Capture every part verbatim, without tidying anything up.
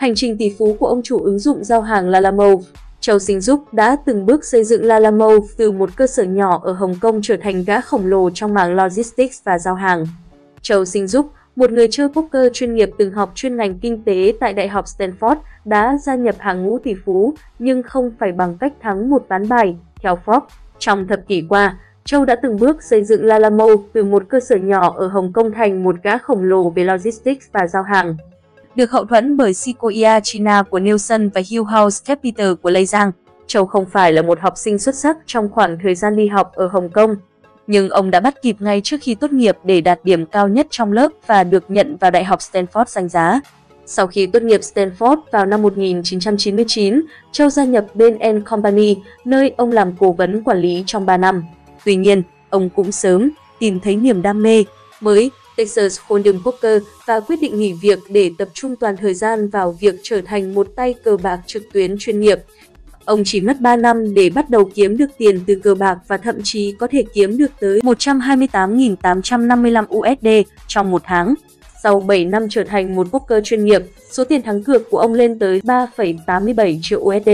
Hành trình tỷ phú của ông chủ ứng dụng giao hàng Lalamove, Châu Sinh Dúc đã từng bước xây dựng Lalamove từ một cơ sở nhỏ ở Hồng Kông trở thành gã khổng lồ trong mảng logistics và giao hàng. Châu Sinh Dúc, một người chơi poker chuyên nghiệp từng học chuyên ngành kinh tế tại Đại học Stanford, đã gia nhập hàng ngũ tỷ phú, nhưng không phải bằng cách thắng một ván bài, theo Forbes. Trong thập kỷ qua, Châu đã từng bước xây dựng Lalamove từ một cơ sở nhỏ ở Hồng Kông thành một gã khổng lồ về logistics và giao hàng. Được hậu thuẫn bởi Sequoia China của Nielsen và Hillhouse Capital của Lai Giang, Châu không phải là một học sinh xuất sắc trong khoảng thời gian đi học ở Hồng Kông. Nhưng ông đã bắt kịp ngay trước khi tốt nghiệp để đạt điểm cao nhất trong lớp và được nhận vào Đại học Stanford danh giá. Sau khi tốt nghiệp Stanford vào năm một nghìn chín trăm chín mươi chín, Châu gia nhập bên Company, nơi ông làm cố vấn quản lý trong ba năm. Tuy nhiên, ông cũng sớm tìm thấy niềm đam mê mới Texas Hold'em Poker và quyết định nghỉ việc để tập trung toàn thời gian vào việc trở thành một tay cờ bạc trực tuyến chuyên nghiệp. Ông chỉ mất ba năm để bắt đầu kiếm được tiền từ cờ bạc và thậm chí có thể kiếm được tới một trăm hai mươi tám nghìn tám trăm năm mươi lăm đô la trong một tháng. Sau bảy năm trở thành một poker chuyên nghiệp, số tiền thắng cược của ông lên tới ba phẩy tám mươi bảy triệu đô la.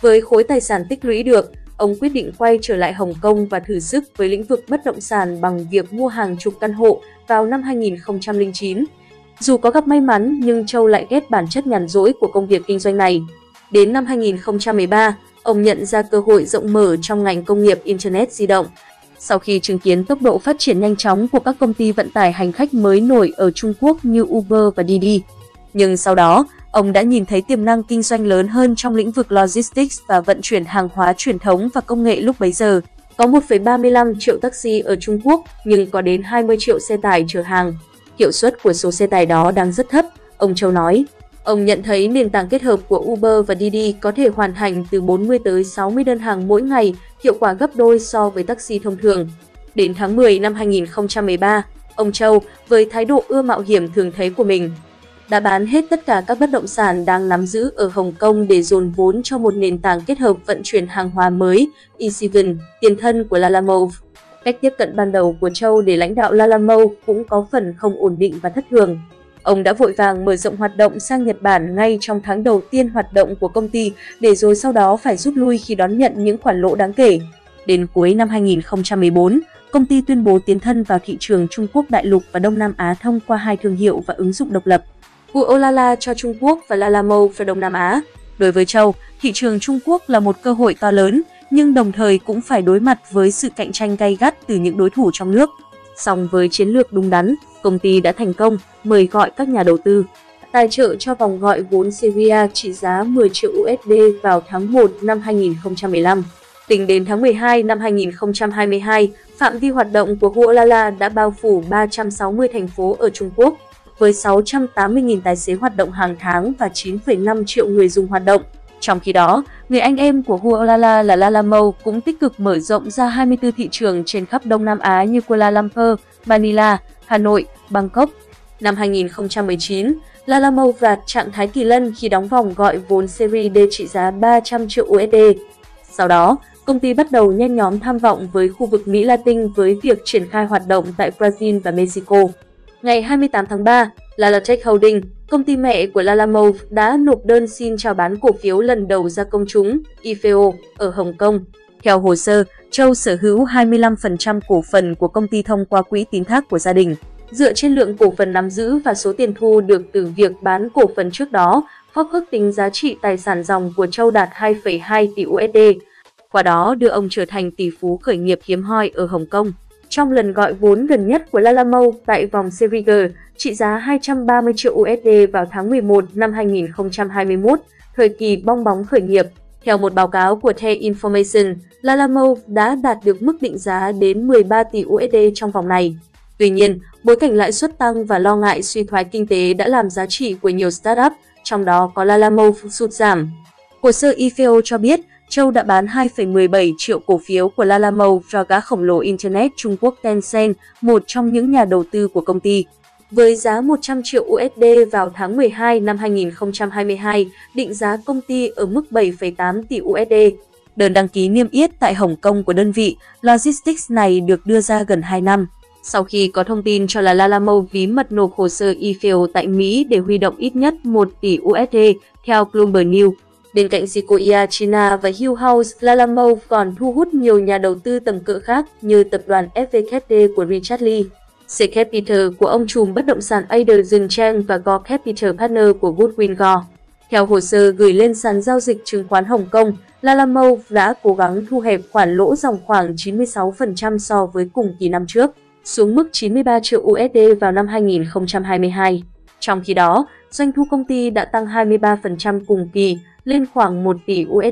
Với khối tài sản tích lũy được, ông quyết định quay trở lại Hồng Kông và thử sức với lĩnh vực bất động sản bằng việc mua hàng chục căn hộ vào năm hai nghìn không trăm lẻ chín. Dù có gặp may mắn, nhưng Châu lại ghét bản chất nhàn rỗi của công việc kinh doanh này. Đến năm hai nghìn không trăm mười ba, ông nhận ra cơ hội rộng mở trong ngành công nghiệp Internet di động. Sau khi chứng kiến tốc độ phát triển nhanh chóng của các công ty vận tải hành khách mới nổi ở Trung Quốc như Uber và Didi. Nhưng sau đó, ông đã nhìn thấy tiềm năng kinh doanh lớn hơn trong lĩnh vực logistics và vận chuyển hàng hóa truyền thống và công nghệ lúc bấy giờ. Có một phẩy ba mươi lăm triệu taxi ở Trung Quốc, nhưng có đến hai mươi triệu xe tải chở hàng. Hiệu suất của số xe tải đó đang rất thấp, ông Châu nói. Ông nhận thấy nền tảng kết hợp của Uber và Didi có thể hoàn thành từ bốn mươi tới sáu mươi đơn hàng mỗi ngày, hiệu quả gấp đôi so với taxi thông thường. Đến tháng mười năm hai nghìn không trăm mười ba, ông Châu, với thái độ ưa mạo hiểm thường thấy của mình, đã bán hết tất cả các bất động sản đang nắm giữ ở Hồng Kông để dồn vốn cho một nền tảng kết hợp vận chuyển hàng hóa mới, EasyVan, tiền thân của Lalamove. Cách tiếp cận ban đầu của Châu để lãnh đạo Lalamove cũng có phần không ổn định và thất thường. Ông đã vội vàng mở rộng hoạt động sang Nhật Bản ngay trong tháng đầu tiên hoạt động của công ty, để rồi sau đó phải rút lui khi đón nhận những khoản lỗ đáng kể. Đến cuối năm hai nghìn không trăm mười bốn, công ty tuyên bố tiến thân vào thị trường Trung Quốc đại lục và Đông Nam Á thông qua hai thương hiệu và ứng dụng độc lập, Huolala cho Trung Quốc và Lalamove cho Đông Nam Á. Đối với Châu, thị trường Trung Quốc là một cơ hội to lớn, nhưng đồng thời cũng phải đối mặt với sự cạnh tranh gay gắt từ những đối thủ trong nước. Song với chiến lược đúng đắn, công ty đã thành công mời gọi các nhà đầu tư tài trợ cho vòng gọi vốn Serie A trị giá mười triệu đô la vào tháng một năm hai nghìn không trăm mười lăm. Tính đến tháng mười hai năm hai nghìn không trăm hai mươi hai, phạm vi hoạt động của Huolala đã bao phủ ba trăm sáu mươi thành phố ở Trung Quốc, với sáu trăm tám mươi nghìn tài xế hoạt động hàng tháng và chín phẩy năm triệu người dùng hoạt động. Trong khi đó, người anh em của Huolala là Lalamove cũng tích cực mở rộng ra hai mươi tư thị trường trên khắp Đông Nam Á như Kuala Lumpur, Manila, Hà Nội, Bangkok. Năm hai nghìn không trăm mười chín, Lalamove đạt trạng thái kỳ lân khi đóng vòng gọi vốn Series D trị giá ba trăm triệu đô la. Sau đó, công ty bắt đầu nhen nhóm tham vọng với khu vực Mỹ Latin với việc triển khai hoạt động tại Brazil và Mexico. Ngày hai mươi tám tháng ba, Lalatech Holding, công ty mẹ của Lalamove, đã nộp đơn xin chào bán cổ phiếu lần đầu ra công chúng I P O ở Hồng Kông. Theo hồ sơ, Châu sở hữu hai mươi lăm phần trăm cổ phần của công ty thông qua quỹ tín thác của gia đình. Dựa trên lượng cổ phần nắm giữ và số tiền thu được từ việc bán cổ phần trước đó, Forbes ước tính giá trị tài sản ròng của Châu đạt hai phẩy hai tỷ đô la, qua đó đưa ông trở thành tỷ phú khởi nghiệp hiếm hoi ở Hồng Kông. Trong lần gọi vốn gần nhất của Lalamove tại vòng Series G trị giá hai trăm ba mươi triệu đô la vào tháng mười một năm hai nghìn không trăm hai mươi mốt, thời kỳ bong bóng khởi nghiệp, theo một báo cáo của The Information, Lalamove đã đạt được mức định giá đến mười ba tỷ đô la trong vòng này. Tuy nhiên, bối cảnh lãi suất tăng và lo ngại suy thoái kinh tế đã làm giá trị của nhiều startup, trong đó có Lalamove, sụt giảm. Hồ sơ I P O cho biết, Châu đã bán hai phẩy mười bảy triệu cổ phiếu của Lalamove cho gã khổng lồ Internet Trung Quốc Tencent, một trong những nhà đầu tư của công ty. Với giá một trăm triệu đô la vào tháng mười hai năm hai nghìn không trăm hai mươi hai, định giá công ty ở mức bảy phẩy tám tỷ đô la. Đơn đăng ký niêm yết tại Hồng Kông của đơn vị logistics này được đưa ra gần hai năm. sau khi có thông tin cho là Lalamove bí mật nộp hồ sơ i pê ô tại Mỹ để huy động ít nhất một tỷ đô la theo Bloomberg News. Bên cạnh Sequoia China và Hillhouse, Lalamove còn thu hút nhiều nhà đầu tư tầm cỡ khác như tập đoàn ép vê ca tê của Richard Lee, C-Capital của ông trùm bất động sản Adel Zhang và Go Capital Partner của Goodwin Go. Theo hồ sơ gửi lên sàn giao dịch chứng khoán Hồng Kông, Lalamove đã cố gắng thu hẹp khoản lỗ dòng khoảng chín mươi sáu phần trăm so với cùng kỳ năm trước, xuống mức chín mươi ba triệu đô la vào năm hai nghìn không trăm hai mươi hai. Trong khi đó, doanh thu công ty đã tăng hai mươi ba phần trăm cùng kỳ, lên khoảng một tỷ đô la,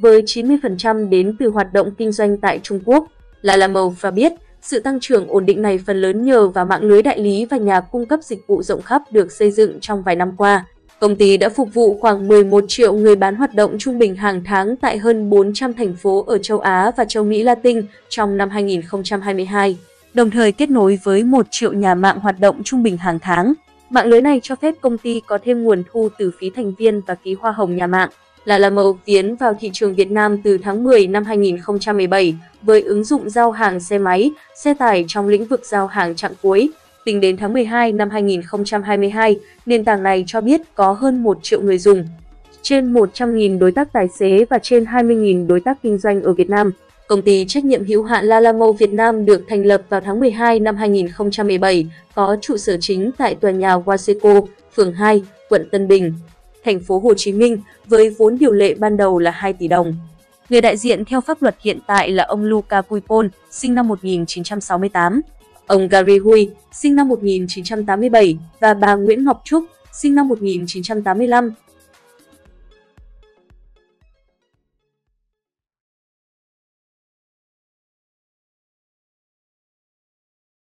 với chín mươi phần trăm đến từ hoạt động kinh doanh tại Trung Quốc. Lalamove cho biết, sự tăng trưởng ổn định này phần lớn nhờ vào mạng lưới đại lý và nhà cung cấp dịch vụ rộng khắp được xây dựng trong vài năm qua. Công ty đã phục vụ khoảng mười một triệu người bán hoạt động trung bình hàng tháng tại hơn bốn trăm thành phố ở châu Á và châu Mỹ Latin trong năm hai nghìn không trăm hai mươi hai, đồng thời kết nối với một triệu nhà mạng hoạt động trung bình hàng tháng. Mạng lưới này cho phép công ty có thêm nguồn thu từ phí thành viên và phí hoa hồng nhà mạng. Lalamove tiến vào thị trường Việt Nam từ tháng mười năm hai nghìn không trăm mười bảy với ứng dụng giao hàng xe máy, xe tải trong lĩnh vực giao hàng chặng cuối. Tính đến tháng mười hai năm hai nghìn không trăm hai mươi hai, nền tảng này cho biết có hơn một triệu người dùng, trên một trăm nghìn đối tác tài xế và trên hai mươi nghìn đối tác kinh doanh ở Việt Nam. Công ty trách nhiệm hữu hạn Lalamove Việt Nam được thành lập vào tháng mười hai năm hai nghìn không trăm mười bảy, có trụ sở chính tại tòa nhà Waseco, phường hai, quận Tân Bình, thành phố Hồ Chí Minh, với vốn điều lệ ban đầu là hai tỷ đồng. Người đại diện theo pháp luật hiện tại là ông Luca Coupon, sinh năm một nghìn chín trăm sáu mươi tám. Ông Gary Hui, sinh năm một nghìn chín trăm tám mươi bảy, và bà Nguyễn Ngọc Trúc, sinh năm một nghìn chín trăm tám mươi lăm,